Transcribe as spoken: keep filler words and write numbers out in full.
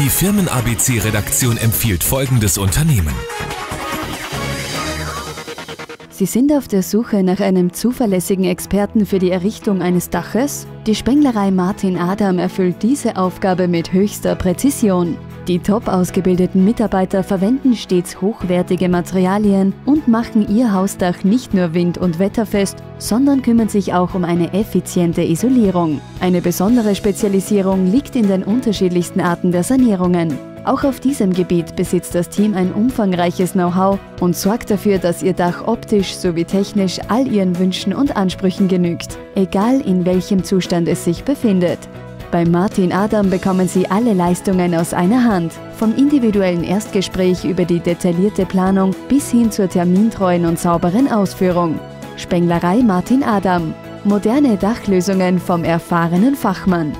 Die Firmen-A B C-Redaktion empfiehlt folgendes Unternehmen. Sie sind auf der Suche nach einem zuverlässigen Experten für die Errichtung eines Daches? Die Spenglerei Martin Adam erfüllt diese Aufgabe mit höchster Präzision. Die top ausgebildeten Mitarbeiter verwenden stets hochwertige Materialien und machen ihr Hausdach nicht nur wind- und wetterfest, sondern kümmern sich auch um eine effiziente Isolierung. Eine besondere Spezialisierung liegt in den unterschiedlichsten Arten der Sanierungen. Auch auf diesem Gebiet besitzt das Team ein umfangreiches Know-how und sorgt dafür, dass ihr Dach optisch sowie technisch all ihren Wünschen und Ansprüchen genügt, egal in welchem Zustand es sich befindet. Bei Martin Adam bekommen Sie alle Leistungen aus einer Hand, vom individuellen Erstgespräch über die detaillierte Planung bis hin zur termintreuen und sauberen Ausführung. Spenglerei Martin Adam – moderne Dachlösungen vom erfahrenen Fachmann.